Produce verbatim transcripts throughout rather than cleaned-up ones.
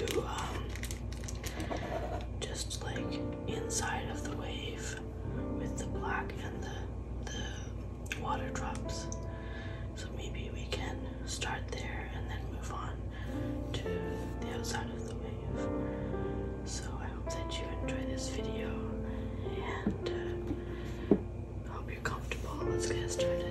you um, just like inside of the wave with the black and the, the water drops. So maybe we can start there and then move on to the outside of the wave. So I hope that you enjoy this video and uh, hope you're comfortable. Let's get started.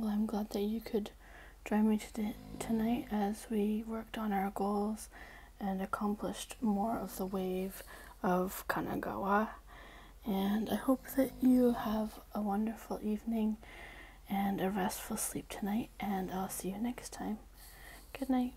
Well, I'm glad that you could join me today, tonight as we worked on our goals and accomplished more of the wave of Kanagawa. And I hope that you have a wonderful evening and a restful sleep tonight, and I'll see you next time. Good night.